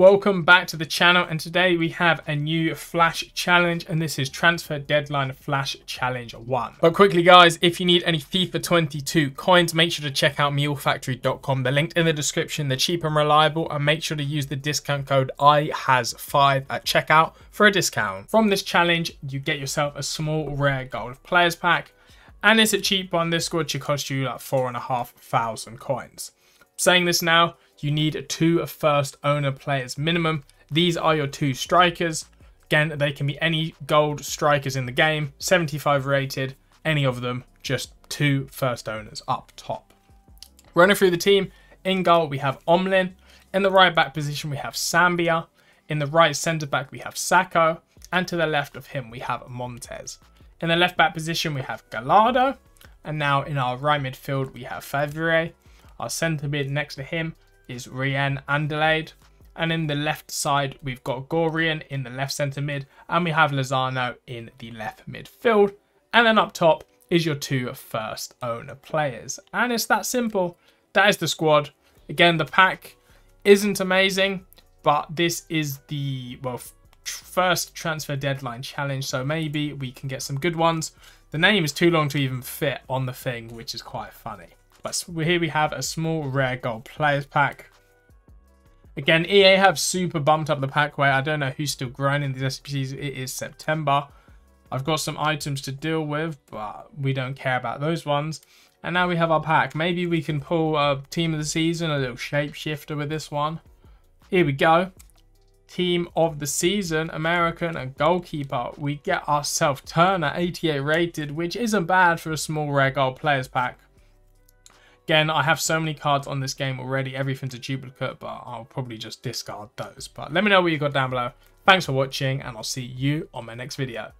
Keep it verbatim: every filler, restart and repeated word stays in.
Welcome back to the channel, and today we have a new flash challenge, and this is transfer deadline flash challenge one. But quickly guys, if you need any FIFA twenty-two coins, make sure to check out mule factory dot com. They're linked in the description. They're cheap and reliable, and make sure to use the discount code I H A S five at checkout for a discount. From this challenge you get yourself a small rare gold players pack, and it's a cheap one. This squad should cost you like four and a half thousand coins. Saying this now, you need two first owner players minimum. These are your two strikers. Again, they can be any gold strikers in the game, seventy-five rated, any of them, just two first owners up top. Running through the team, in goal we have Omlin. In the right back position we have Sambia. In the right centre back we have Sacco. And to the left of him we have Montez. In the left back position we have Gallardo. And now in our right midfield we have Fevere. Our centre mid next to him is Rien Andelaide, and in the left side we've got Gorian in the left centre mid, and we have Lozano in the left midfield, and then up top is your two first owner players. And it's that simple. That is the squad. Again, the pack isn't amazing, but this is the well first transfer deadline challenge, so maybe we can get some good ones. The name is too long to even fit on the thing, which is quite funny. But here we have a small rare gold players pack. Again, E A have super bumped up the pack weight. I don't know who's still grinding these S P Cs. It is September. I've got some items to deal with, but we don't care about those ones. And now we have our pack. Maybe we can pull a team of the season, a little shapeshifter with this one. Here we go. Team of the season, American and goalkeeper. We get ourselves Turner, eighty-eight rated, which isn't bad for a small rare gold players pack. Again, I have so many cards on this game already. Everything's a duplicate, but I'll probably just discard those. But let me know what you got down below. Thanks for watching, and I'll see you on my next video.